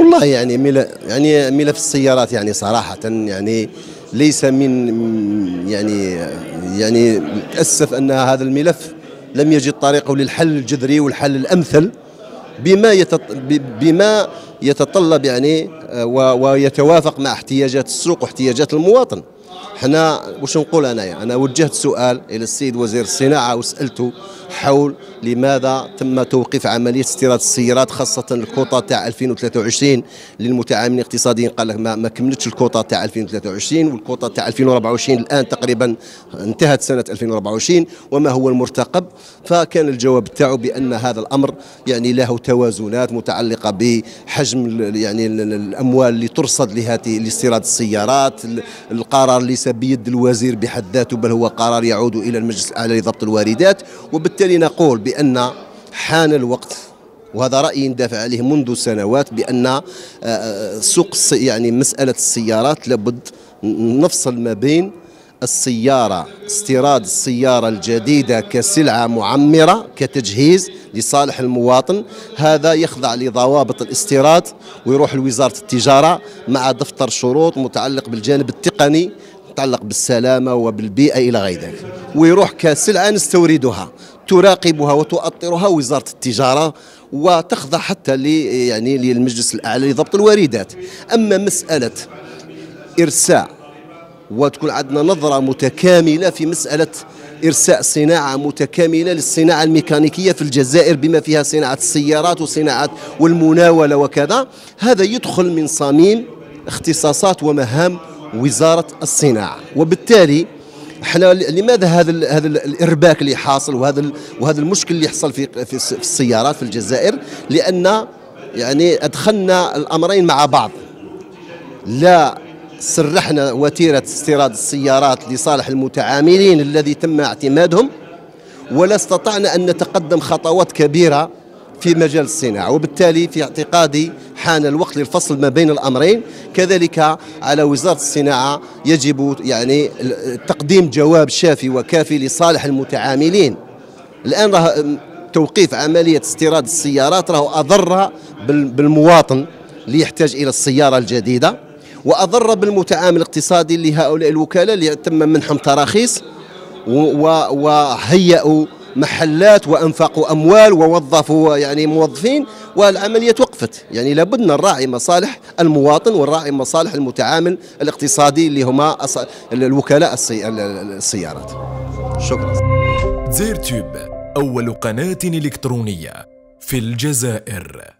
والله يعني ملف السيارات يعني صراحة يعني ليس من يعني أسف أن هذا الملف لم يجد طريقه للحل الجذري والحل الأمثل بما يتطلب يعني ويتوافق مع احتياجات السوق واحتياجات المواطن. حنا واش نقول انايا، انا وجهت سؤال الى السيد وزير الصناعه وسالته حول لماذا تم توقيف عمليه استيراد السيارات خاصه الكوطا تاع 2023 للمتعاملين الاقتصاديين. قال لك ما كملتش الكوطا تاع 2023 والكوطا تاع 2024 الان تقريبا انتهت سنه 2024 وما هو المرتقب. فكان الجواب تاعو بان هذا الامر يعني له توازنات متعلقه بحجم يعني الاموال اللي ترصد لهذه لاستيراد السيارات، القرار ليس بيد الوزير بحد ذاته بل هو قرار يعود إلى المجلس الأعلى لضبط الواردات. وبالتالي نقول بأن حان الوقت، وهذا رأي ندافع عليه منذ سنوات، بأن سوق يعني مسألة السيارات لابد نفصل ما بين السيارة، استيراد السيارة الجديدة كسلعة معمرة كتجهيز لصالح المواطن، هذا يخضع لضوابط الاستيراد ويروح لوزارة التجارة مع دفتر شروط متعلق بالجانب التقني متعلق بالسلامة وبالبيئة إلى غير ذلك، ويروح كسلعة نستوردها تراقبها وتؤطرها وزارة التجارة وتخضع حتى يعني للمجلس الأعلى لضبط الواردات. أما مسألة إرساء وتكون عندنا نظرة متكاملة في مسألة إرساء صناعة متكاملة للصناعة الميكانيكية في الجزائر بما فيها صناعة السيارات وصناعة والمناولة وكذا، هذا يدخل من صميم اختصاصات ومهام وزارة الصناعة. وبالتالي احنا لماذا هذا الإرباك اللي حاصل وهذا المشكل اللي حصل في السيارات في الجزائر؟ لأن يعني أدخلنا الأمرين مع بعض، لا سرحنا وتيرة استيراد السيارات لصالح المتعاملين الذي تم اعتمادهم ولا استطعنا أن نتقدم خطوات كبيرة في مجال الصناعة. وبالتالي في اعتقادي حان الوقت للفصل ما بين الأمرين. كذلك على وزارة الصناعة يجب يعني تقديم جواب شافي وكافي لصالح المتعاملين. الآن توقيف عملية استيراد السيارات راه أضر بالمواطن اللي يحتاج إلى السيارة الجديدة وأضر بالمتعامل الاقتصادي لهؤلاء الوكالة اللي تم منحهم تراخيص وهيئوا محلات وأنفقوا أموال ووظفوا يعني موظفين والعملية توقفت. يعني لابد نراعي مصالح المواطن ونراعي مصالح المتعامل الاقتصادي اللي هما الوكلاء السيارات. شكرا. دزاير تيوب أول قناة إلكترونية في الجزائر.